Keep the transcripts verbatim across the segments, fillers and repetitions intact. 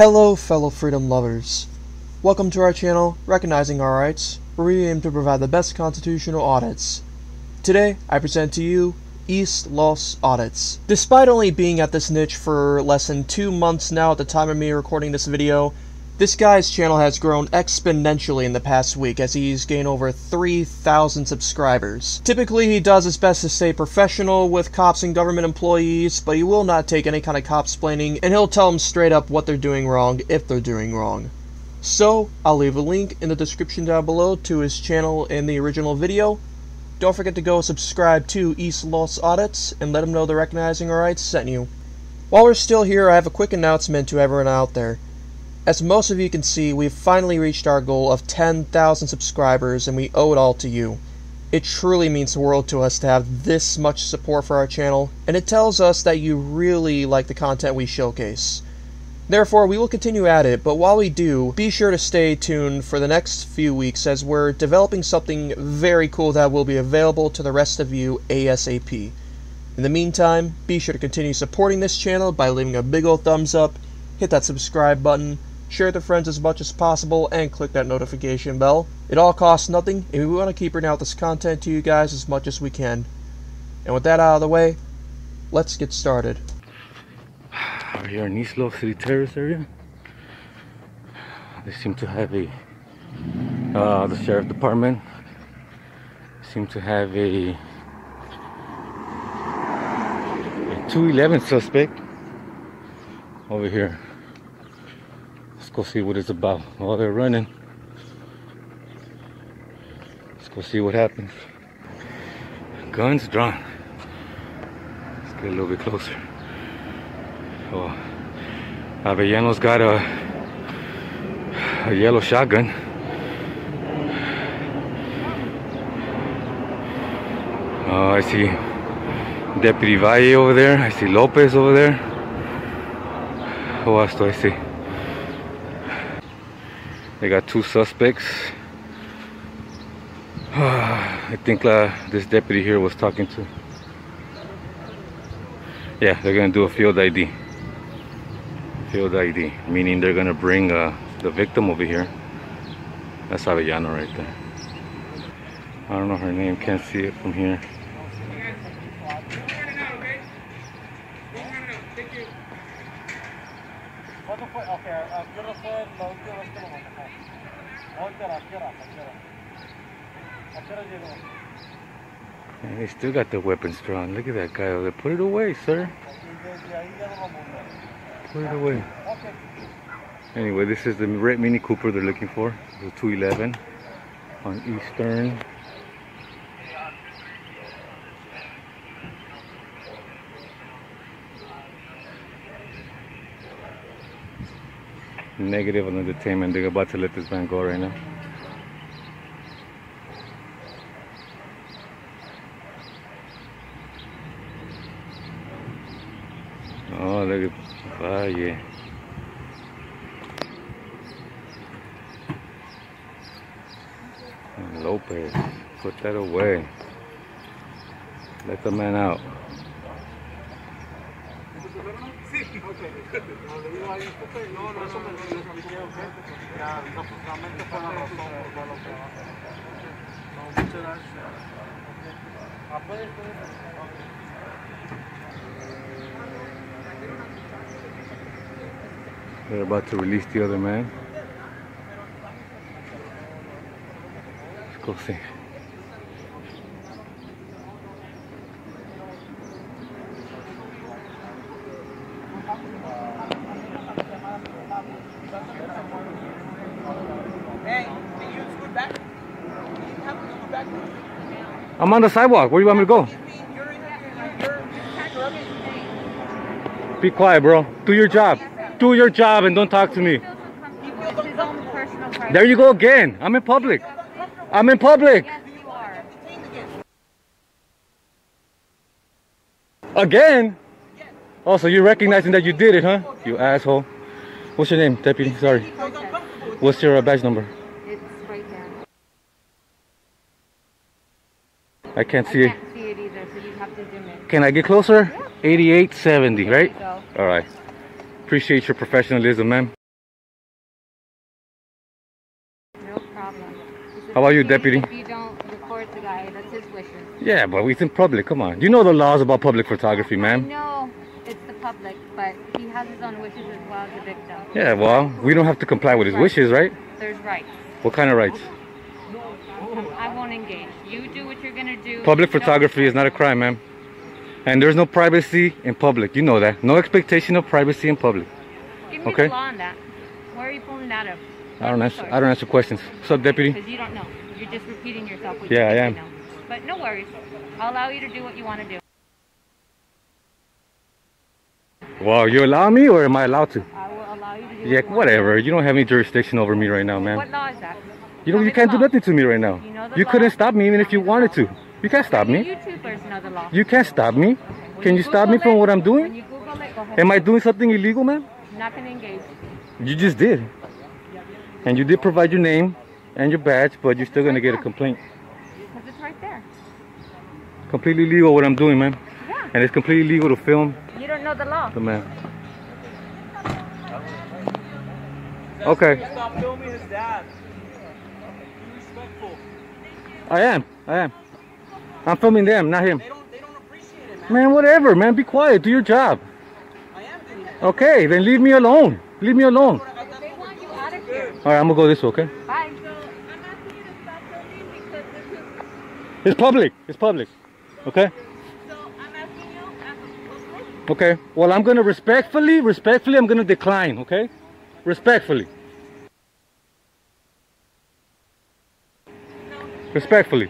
Hello fellow freedom lovers, welcome to our channel Recognizing Our Rights, where we aim to provide the best constitutional audits. Today I present to you East Los Audits. Despite only being at this niche for less than two months now at the time of me recording this video, this guy's channel has grown exponentially in the past week as he's gained over three thousand subscribers. Typically he does his best to stay professional with cops and government employees, but he will not take any kind of cop-splaining, and he'll tell them straight up what they're doing wrong if they're doing wrong. So I'll leave a link in the description down below to his channel and the original video. Don't forget to go subscribe to East Los Audits and let them know the Recognizing Our Rights sent you. While we're still here, I have a quick announcement to everyone out there. As most of you can see, we've finally reached our goal of ten thousand subscribers, and we owe it all to you. It truly means the world to us to have this much support for our channel, and it tells us that you really like the content we showcase. Therefore, we will continue at it, but while we do, be sure to stay tuned for the next few weeks as we're developing something very cool that will be available to the rest of you ASAP. In the meantime, be sure to continue supporting this channel by leaving a big old thumbs up, hit that subscribe button, share with your friends as much as possible, and click that notification bell. It all costs nothing, and we want to keep bringing out this content to you guys as much as we can. And with that out of the way, let's get started. We're here in East Los City Terrace area. They seem to have a, uh, the sheriff department seem to have a, a two eleven suspect over here. Let's go see what it's about. While they're running, let's go see what happens. Guns drawn. Let's get a little bit closer. Oh, Avellano's got a, a yellow shotgun. Oh, I see Deputy Valle over there. I see Lopez over there. Who else do I see? They got two suspects. I think uh, this deputy here was talking to. Yeah, they're gonna do a field I D. Field I D, meaning they're gonna bring uh, the victim over here. That's Avellano right there. I don't know her name, can't see it from here. And they still got their weapons drawn. Look at that guy over there. Put it away, sir. Put it away. Anyway, this is the red Mini Cooper they're looking for. The two eleven on Eastern. Negative on the detainment. They're about to let this van go right now. Oh, look at. Oh, yeah. And Lopez, put that away. Let the man out. They're about to release the other man. Let's go see. Hey, can you scoot back? I'm on the sidewalk. Where do you want me to go? Be quiet, bro. Do your job. Do your job and don't talk to me. There you go again. I'm in public. I'm in public. Again? Oh, so you're recognizing that you did it, huh? You asshole. What's your name, deputy? Sorry. What's your badge number? It's right there. I can't see it. I can't see it either, so you have to zoom in. Can I get closer? eighty-eight seventy, right? All right. Appreciate your professionalism, ma'am. How are you, Deputy? If you don't record the guy, that's his wishes. Yeah, but he's in public, come on. You know the laws about public photography, ma'am. I know it's the public, but he has his own wishes as well as the victim. Yeah, well, we don't have to comply with his right. wishes, right? There's rights. What kind of rights? I won't engage. You do what you're gonna do. Public photography is not a crime, ma'am. And there's no privacy in public. You know that. No expectation of privacy in public. Give me okay? the law on that. Where are you pulling that up? I don't answer. I don't answer questions. What's up, Deputy? Because you don't know. You're just repeating yourself. What yeah, you I am. Know. But no worries. I'll allow you to do what you want to do. Well, you allow me, or am I allowed to? I will allow you to do. Yeah, what you whatever. Want. You don't have any jurisdiction over me right now, ma'am. What law is that? You know, you can't do nothing to me right now. You, know you couldn't stop me even if you wanted to. You can't stop me. YouTubers know the law. You can't stop me. When Can you, you stop me from it, what I'm doing? It, Am I doing something illegal, ma'am? Not going to engage. You just did. And you did provide your name and your badge, but you're still going to get a complaint. Because it's right there. Completely legal what I'm doing, ma'am. Yeah. And it's completely legal to film. You don't know the law. So, ma'am. Okay. Stop filming his dad. I am. I am. I'm filming them, not him. They don't, they don't appreciate it, man. Man, whatever, man. Be quiet. Do your job. I am doing it. Okay, then leave me alone. Leave me alone. They want you out of here. All right, I'm going to go this way, okay? Bye. So, I'm asking you to stop filming because this is... It's public. It's public. Okay? So, I'm asking you as a public? Okay. Well, I'm going to respectfully, respectfully, I'm going to decline, okay? Respectfully. Respectfully.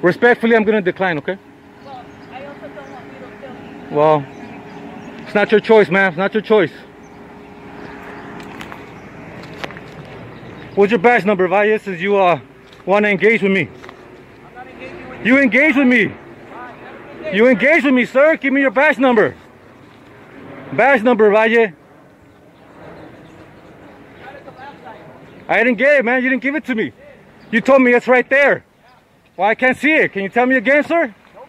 Respectfully, I'm going to decline, okay? Well, I also don't want you to film me. Well, it's not your choice, ma'am. It's not your choice. What's your badge number, Valle, since you uh, want to engage with me? I'm not engaging with you. You engage with me. You engage with me, sir. Give me your badge number. Badge number, Valle. I didn't get it, man. You didn't give it to me. You told me it's right there. Yeah. Well, I can't see it. Can you tell me again, sir? Nope.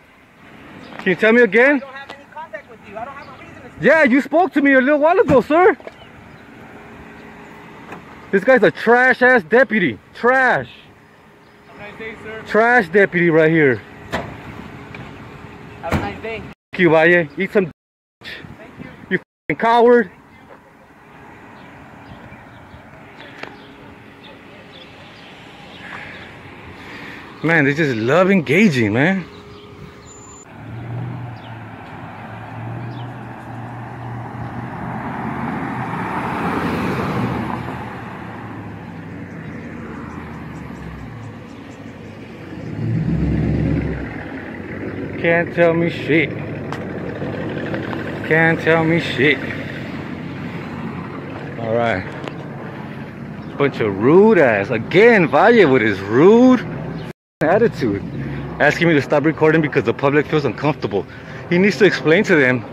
Can you tell me again? I don't have any contact with you. I don't have a reason to speak. Yeah, you spoke to me a little while ago, sir. This guy's a trash-ass deputy. Trash. Have a nice day, sir. Trash deputy right here. Have a nice day. Thank you, Valle. Eat some Thank you. You f***ing coward. Man, they just love engaging, man. Can't tell me shit. Can't tell me shit. All right. Bunch of rude ass. Again, Valle with his rude attitude, asking me to stop recording because the public feels uncomfortable. He needs to explain to them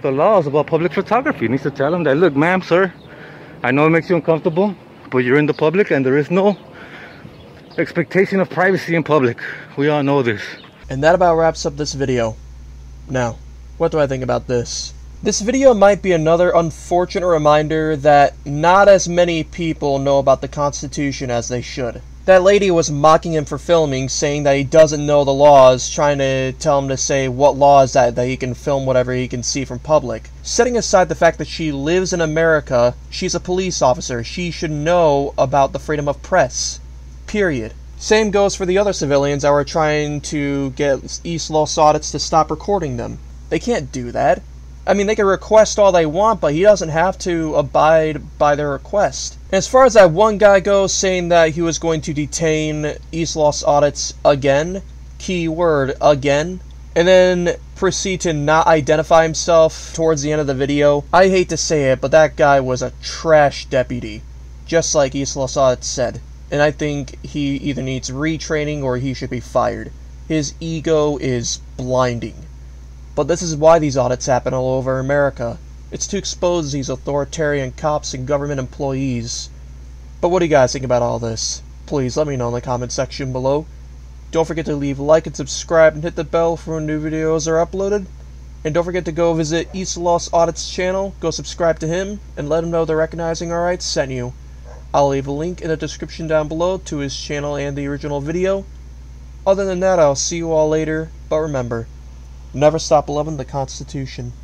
the laws about public photography. He needs to tell them that, look, ma'am, sir, I know it makes you uncomfortable, but you're in the public and there is no expectation of privacy in public. We all know this. And that about wraps up this video. Now, what do I think about this? This video might be another unfortunate reminder that not as many people know about the Constitution as they should. That lady was mocking him for filming, saying that he doesn't know the laws, trying to tell him to say what law is that, that he can film whatever he can see from public. Setting aside the fact that she lives in America, she's a police officer, she should know about the freedom of press. Period. Same goes for the other civilians that were trying to get East Los Audits to stop recording them. They can't do that. I mean, they can request all they want, but he doesn't have to abide by their request. And as far as that one guy goes, saying that he was going to detain East Los Audits again, key word, again, and then proceed to not identify himself towards the end of the video, I hate to say it, but that guy was a trash deputy, just like East Los Audits said. And I think he either needs retraining or he should be fired. His ego is blinding. But this is why these audits happen all over America. It's to expose these authoritarian cops and government employees. But what do you guys think about all this? Please let me know in the comment section below. Don't forget to leave a like and subscribe and hit the bell for when new videos are uploaded. And don't forget to go visit East Los Audits' channel, go subscribe to him, and let him know they're Recognizing Our Rights sent you. I'll leave a link in the description down below to his channel and the original video. Other than that, I'll see you all later, but remember, never stop loving the Constitution.